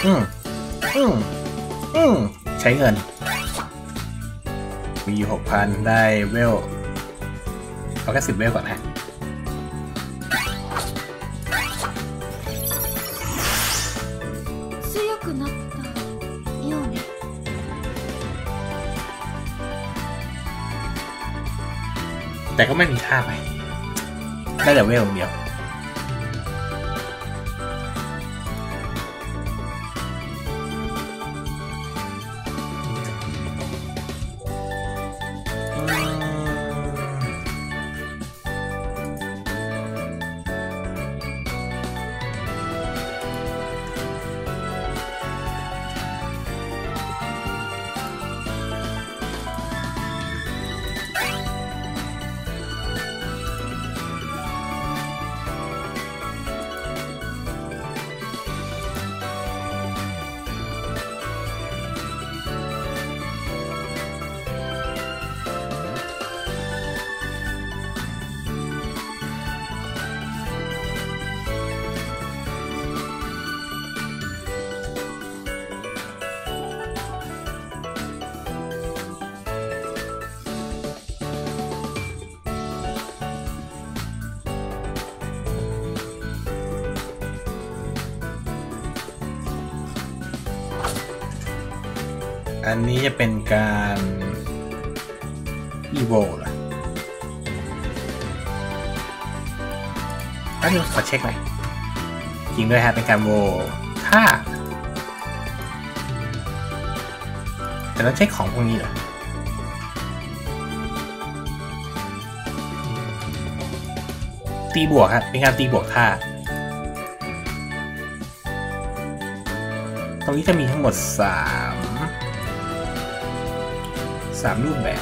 ืมอืมอืมใช้เงินมีหกพันได้เวลเอาแค่สิบเวลก่อนฮะแต่ก็ไม่มีท่าไปได้แต่เวลเดียวอันนี้จะเป็นการอีโวล่ะแป๊บนึงขอเช็คหน่อยจริงด้วยฮะเป็นการโวถ้าแต่ต้องเช็คของพวกนี้เหรอตีบวกครับเป็นการตีบวกท่าตรงนี้จะมีทั้งหมดสามสามรูปแบบ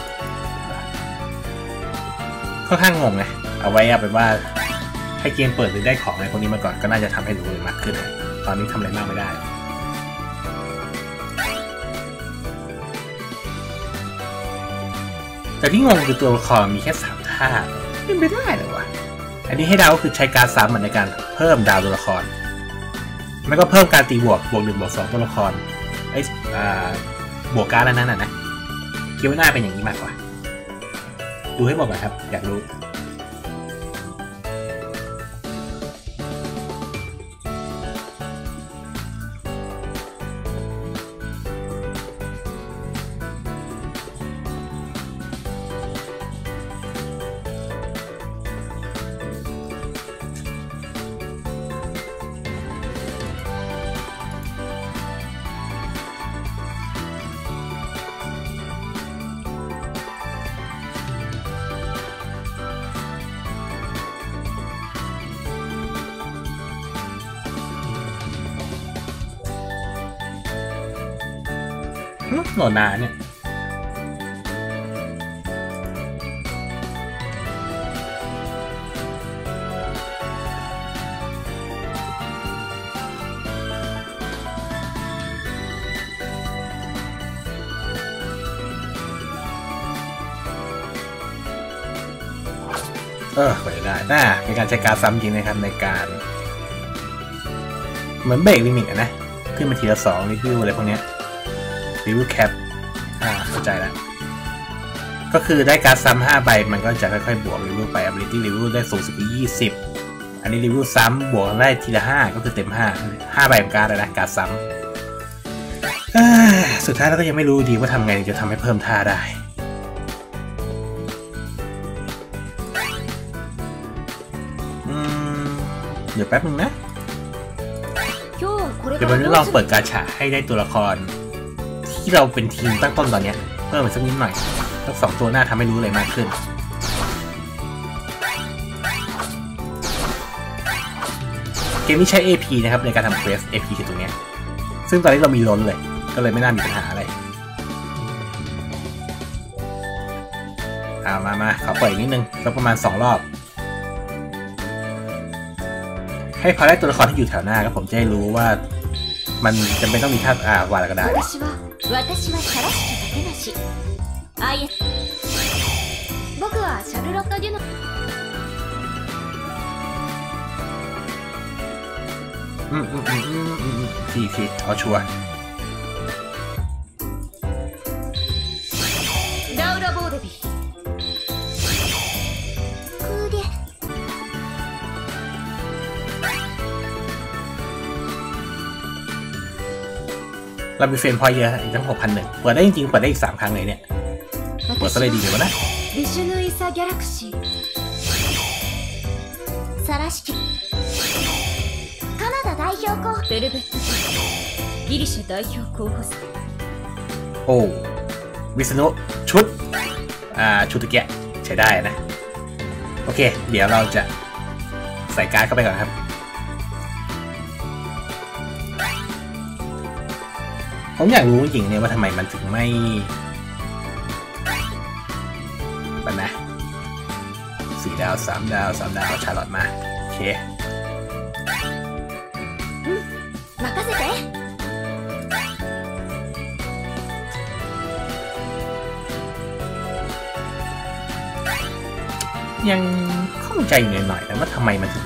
ค่อนข้างงงนะเอาไว้เอาไปว่าให้เกมเปิดหรือได้ของอะไรพวกนี้มาก่อนก็น่าจะทำให้รู้มากขึ้นตอนนี้ทำอะไรมากไม่ได้แต่ที่งงคือตัวละครมีแค่สามท่าเป็นไปได้หรือวะอันนี้ให้ดาวก็คือใช้การซ้ำเหมือนในการเพิ่มดาวตัวละครมันก็เพิ่มการตีบวกบวกหนึ่งบวกสองตัวละครไอ้บวกการ์ดนั้นน่ะนะคิดว่าน่าเป็นอย่างนี้มากกว่าดูให้หมดก่อนครับอยากรู้ โหลดนานเนี่ยเออไปได้น่าเป็นการใช้การซ้ำจริงนะครับในการเหมือนเบรกลิมิตนะขึ้นมาทีละสองรีวิวอะไรพวกนี้รีวิวแคปอ่าเข้าใจแล้วก็คือได้การซ้ำห้าใบมันก็จะค่อยๆบวกรีวิวไปอัพลิตี้รีวิวได้สูงสุดที่ยี่สิบอันนี้รีวิวซ้ำบวกได้ทีละห้าก็คือเต็มห้าห้าใบเป็นการเลยนะการซ้ำสุดท้ายเราก็ยังไม่รู้ดีว่าทำไงถึงจะทำให้เพิ่มท่าได้เดี๋ยวแป๊บนึงนะเดี๋ยววันนี้ลองเปิดกาชาให้ได้ตัวละครที่เราเป็นทีมตั้งต้นตอนนี้เพิ่มสักนิดหน่อยสักสองตัวหน้าทำให้รู้อะไรมากขึ้นเกมนี้ใช้ เอ พี นะครับในการทำเควส เอ พี คือตรงนี้ซึ่งตอนนี้เรามีล้นเลยก็เลยไม่น่ามีปัญหาอะไรเอามามาขอเปิดอีกนิดนึงสักประมาณสองรอบให้พอได้ตัวละครที่อยู่แถวหน้าก็ผมจะให้รู้ว่ามันจำเป็นต้องมีท่าอ่าวาดก็ได้อืมอืมอืมอืมอืมทีทีเอาชัวร์เรามีเฟรมพอยต์เยอะอีกทั้ง หกพันหนึ่ง เปิดได้จริงๆเปิดได้อีกสามครั้งเลยเนี่ยเปิดซะเลยดีกว่านะโอ้วิษณุชุดอ่าชุดตะเกียใช้ได้นะโอเคเดี๋ยวเราจะใส่การ์ดเข้าไปก่อนครับผมอยากรู้จริงๆเนี่ยว่าทำไมมันถึงไม่ปัญหาสี่ดาวสามดาวสามดาวชาร์ลอตมาโอเคมาก็เสร็จเลยยังข้องใจอยู่หน่อยๆแต่ว่าทำไมมันถึง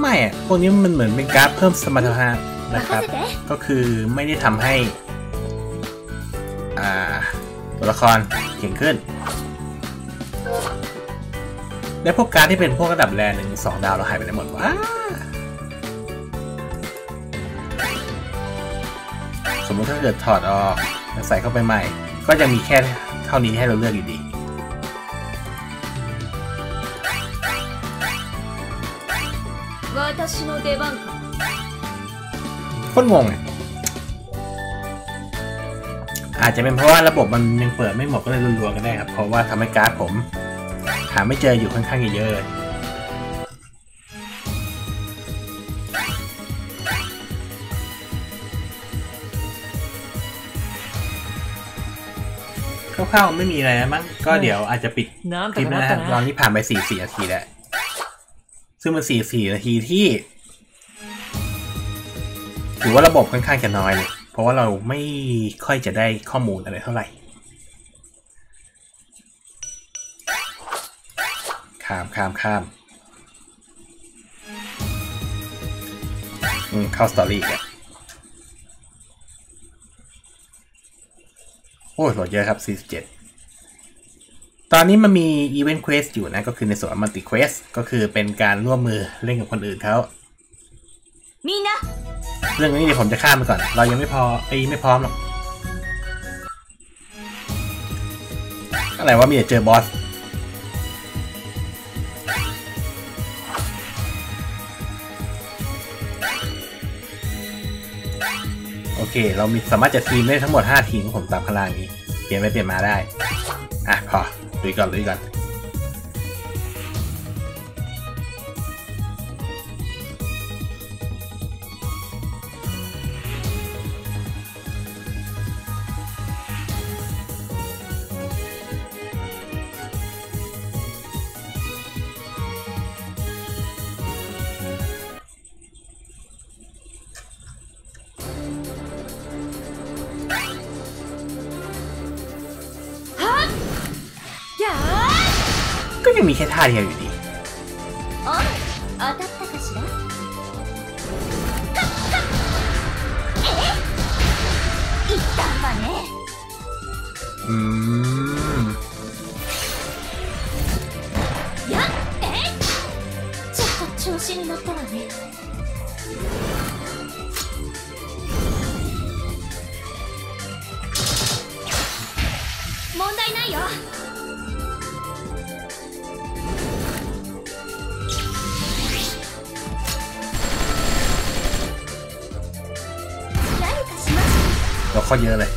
ไม่อะพวกนี้มันเหมือนเป็นการ์ดเพิ่มสมรรถภาพนะครับก็คือไม่ได้ทำให้อ่าตัวละครเก่งขึ้นและพวกการ์ดที่เป็นพวกระดับแรงหนึ่งสองดาวเราหายไปได้หมดว้าสมมติถ้าเกิดถอดออกแล้วใส่เข้าไปใหม่ก็จะมีแค่เท่านี้ให้เราเลือกอยู่ดีคนงงเนี่ยอาจจะเป็นเพราะว่าระบบมันยังเปิดไม่หมดก็เลยรัวๆกันได้ครับเพราะว่าทำให้การ์ดผมหาไม่เจออยู่ค่อนข้างเยอะเลยคร่าวๆไม่มีอะไรนะมั้งก็เดี๋ยวอาจจะปิดคลิปนะครับตอนนี้ผ่านไปสี่สี่นาทีแล้วซึ่งมันสี่สี่นาทีที่ถือว่าระบบค่อนข้างจะน้อยเลยเพราะว่าเราไม่ค่อยจะได้ข้อมูลอะไรเท่าไหร่ข้ามข้ามข้ามอืมเข้าสตอรี่อ่ะโอ้ยโหลดเยอะครับสี่สิบเจ็ดตอนนี้มันมีอีเวนต์เควสอยู่นะก็คือในส่วนมัลติเควสก็คือเป็นการร่วมมือเล่นกับคนอื่นเขามีนะเรื่องนี้เดี๋ยวผมจะข้ามไปก่อนเรายังไม่พอไอ้ไม่พร้อมหรอก อะไรว่ามีเจอบอสโอเคเรามีสามารถจัดทีมได้ทั้งหมดห้าทีมผมตามพลังนี้เปลี่ยนไปเปลี่ยนมาได้อ่ะพอดูก่อนดูก่อนก็ยังมีแค่ท่าเดียวอยู่ดีอืม問題ないよข้อเยอะเลย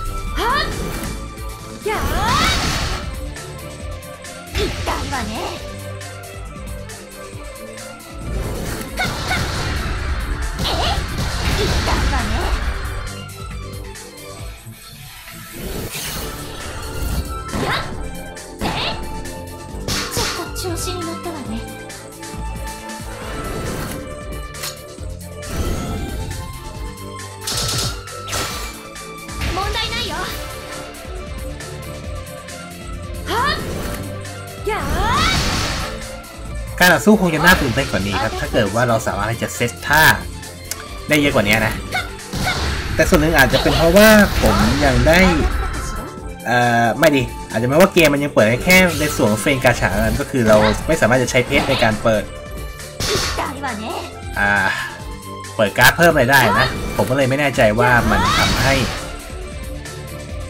การต่อสู้คงจะน่าตื่นเต้นกว่านี้ครับถ้าเกิดว่าเราสามารถที่จะเซตท่าได้เยอะกว่านี้นะแต่ส่วนหนึ่งอาจจะเป็นเพราะว่าผมยังได้เอ่อไม่ดีอาจจะไม่ว่าเกมมันยังเปิดแค่ในส่วนของเฟรนกาชานั้นก็คือเราไม่สามารถจะใช้เพชรในการเปิดอ่าเปิดการ์ดเพิ่มอะไรได้นะผมก็เลยไม่แน่ใจว่ามันทำให้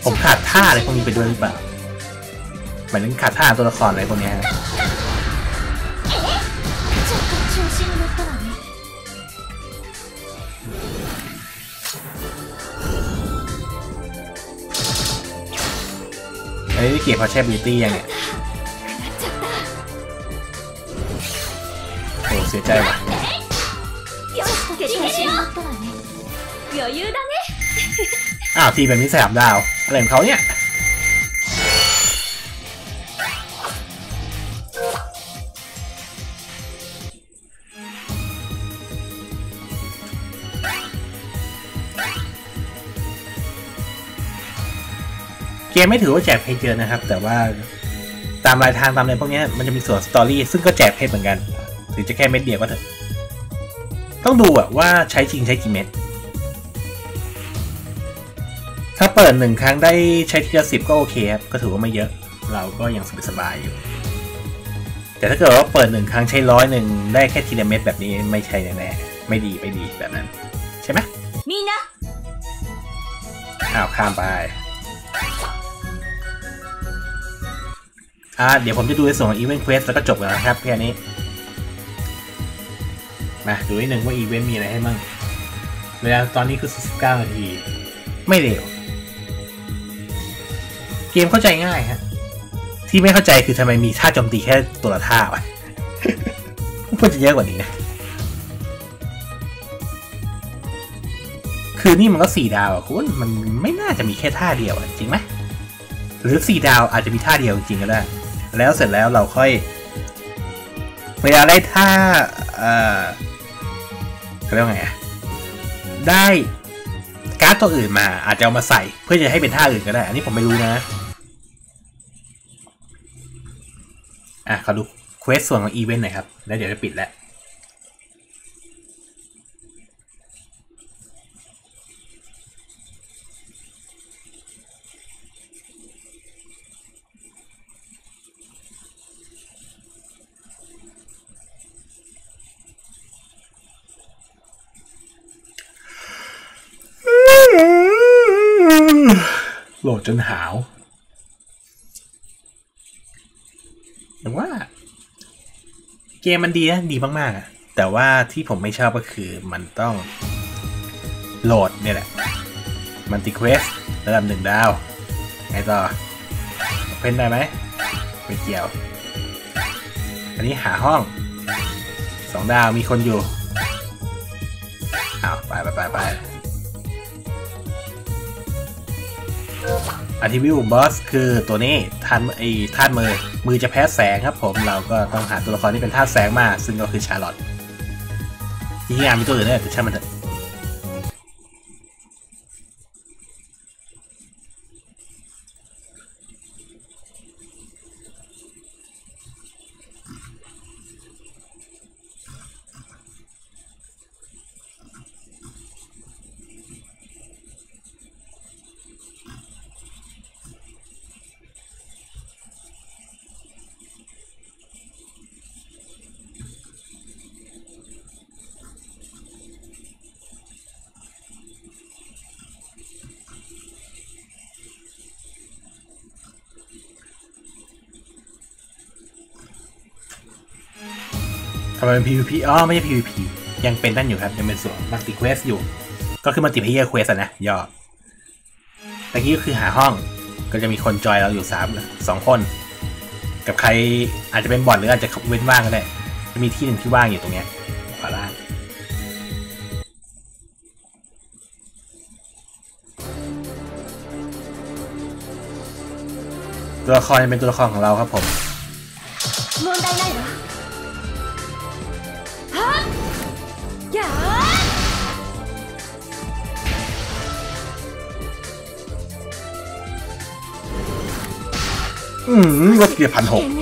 ผมขาดท่าอะไรพวกนี้ไปด้วยหรือเปล่าหมายถึงขาดท่าตัวละครอะไรพวกนี้ไอ้เกียร์พอแช่บิวตี้ยังเนี่ยโอ้เสียใจว่ะอ้าวทีแบบนี้สามดาวอะไรของเขาเนี่ยเกมไม่ถือว่าแจกเพชรเยอะนะครับแต่ว่าตามรายทางตามอะไรพวกนี้มันจะมีส่วนสตอรี่ซึ่งก็แจกเพชรเหมือนกันถึงจะแค่เม็ดเดียวก็เถอะต้องดูอะว่าใช้จริงใช้กี่เม็ดถ้าเปิดหนึ่งครั้งได้ใช้ทีละสิบก็โอเคครับก็ถือว่าไม่เยอะเราก็ยังสบายอยู่แต่ถ้าเกิดว่าเปิดหนึ่งครั้งใช้ร้อยหนึ่งได้แค่ทีละเม็ดแบบนี้ไม่ใช่แน่ๆไม่ดีไม่ดีแบบนั้นใช่ไหมมีนะอ้าวข้ามไปเดี๋ยวผมจะดูในส่วนของ Event Quest แล้วก็จบกันนะครับแค่นี้มาดูนิดนึงว่า Event มีอะไรให้มั่งเวลาตอนนี้คือสี่สิบเก้านาทีไม่เร็วเกมเข้าใจง่ายฮะที่ไม่เข้าใจคือทำไมมีท่าโจมตีแค่ตัวละท่าวะควรจะเยอะกว่านี้นะคือนี่มันก็สี่ดาวอ่ะคุณมันไม่น่าจะมีแค่ท่าเดียวอ่ะจริงไหมหรือสี่ดาวอาจจะมีท่าเดียวจริงก็ได้แล้วเสร็จแล้วเราค่อยเวลาได้ท่าเอ่อเขาเรียกว่าไงได้การ์ดตัวอื่นมาอาจจะเอามาใส่เพื่อจะให้เป็นท่าอื่นก็ได้อันนี้ผมไม่รู้นะอ่ะขอดูเควสส่วนของอีเวนต์หน่อยครับแล้วเดี๋ยวจะปิดแล้วโหลดจนหาว มมันดีนะดีมากๆอ่ะแต่ว่าที่ผมไม่ชอบก็คือมันต้องโหลดเนี่ยแหละมันติเควสระดับหนึ่งดาวไงต่อเพนได้ไหมไม่เกี่ยวอันนี้หาห้องสองดาวมีคนอยู่อ้าวไปไปไปไปอธิวิวบอสคือตัวนี้ท่านไอ้ท่านมือมือจะแพ้แสงครับผมเราก็ต้องหาตัวละครที่เป็นท่าแสงมาซึ่งก็คือชาร์ลอตที่งานมีตัวอื่นด้วยแต่ช่างมันเถอะทำไมเป็น พี วี พี อ๋อไม่ใช่ พี วี พี ยังเป็นนั่นอยู่ครับยังเป็นส่วนมัลติเควสอยู่ก็คือมัลติเพลเยอร์เควสนะย่อตะกี้ก็คือหาห้องก็จะมีคนจอยเราอยู่สาม สองคนกับใครอาจจะเป็นบอทหรืออาจจะเว้นว่างก็ได้จะมีที่หนึ่งที่ว่างอยู่ตรงเนี้ยขวาล่างตัวละครจะเป็นตัวละครของเราครับผมอืมรถเกียร์พันหกรู้สึก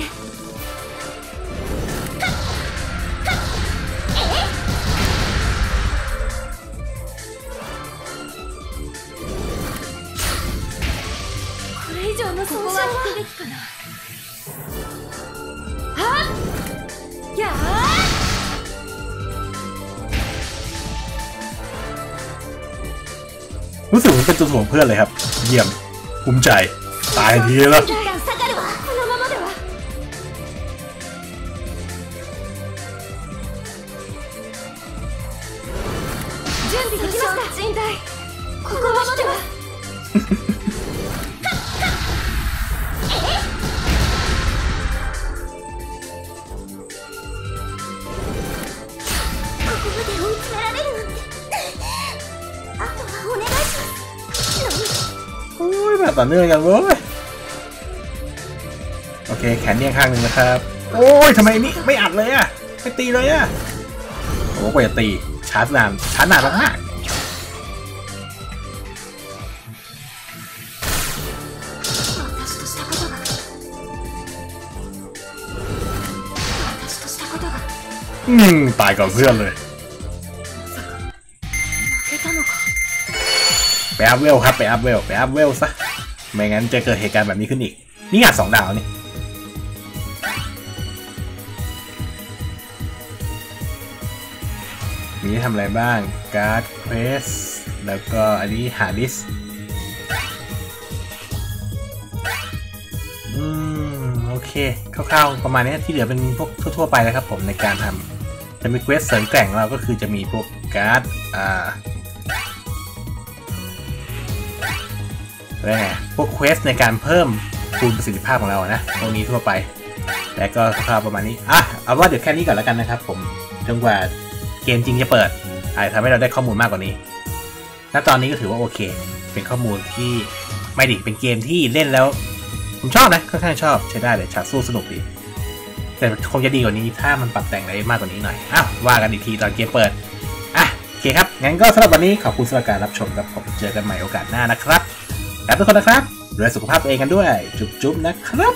มันเป็นตัวถ่วงเพื่อนเลยครับเยี่ยมภูมิใจตายทีแล้วต่อเนื่องกันเว้ยโอเคแขนเนี่ยข้างหนึ่งนะครับโอ้ยทำไมนี่ไม่อัดเลยอ่ะไม่ตีเลยอ่ะโอ้โหกว่าจะตีชาร์จนานชาร์จนานมากอืมตายก่อนเพื่อนเลยไปอัพเวลครับไปอัพเวลไปอัพเวลซะไม่งั้นจะเกิดเหตุการณ์แบบนี้ขึ้นอีกนี่อ่ะสองดาวนี่มีทำอะไรบ้างการ์ดเควสแล้วก็อันนี้หาลิสอืมโอเคคร่าวๆประมาณนี้ที่เหลือเป็นพวกทั่วๆไปนะครับผมในการทำจะมีเควสเสริมแต่งเราก็คือจะมีพวกการ์ดอ่าแล้วไงพวกเควสในการเพิ่มคูณประสิทธิภาพของเรานะตรงนี้ทั่วไปและก็คร่าวประมาณนี้อ่ะเอาว่าเดี๋ยวแค่นี้ก่อนแล้วกันนะครับผมจนกว่าเกมจริงจะเปิดอาจจะทำให้เราได้ข้อมูลมากกว่านี้ณตอนนี้ก็ถือว่าโอเคเป็นข้อมูลที่ไม่ดิเป็นเกมที่เล่นแล้วผมชอบนะค่อนข้างชอบใช้ได้เลยฉากสู้สนุกดีแต่คงจะดีกว่านี้ถ้ามันปรับแต่งอะไรมากกว่านี้หน่อยอ้าวว่ากันอีกทีตอนเกมเปิดอ่ะโอเคครับงั้นก็สำหรับวันนี้ขอบคุณสำหรับการรับชมครับผมเจอกันใหม่โอกาสหน้านะครับทุกคนนะครับดูแลสุขภาพตัวเองกันด้วยจุ๊บๆนะครับ